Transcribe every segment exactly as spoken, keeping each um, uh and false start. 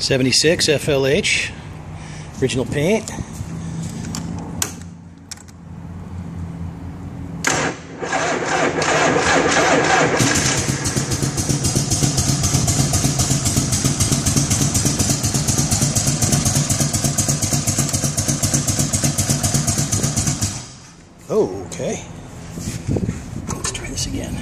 seventy-six F L H, original paint. Oh, okay. Let's try this again.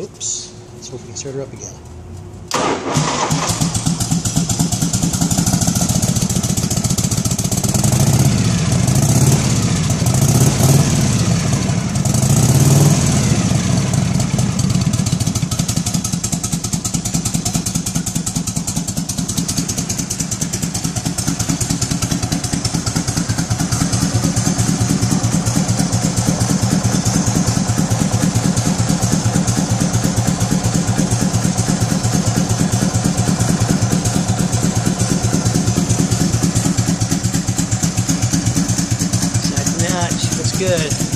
Oops, let's hope we can start her up again. Good.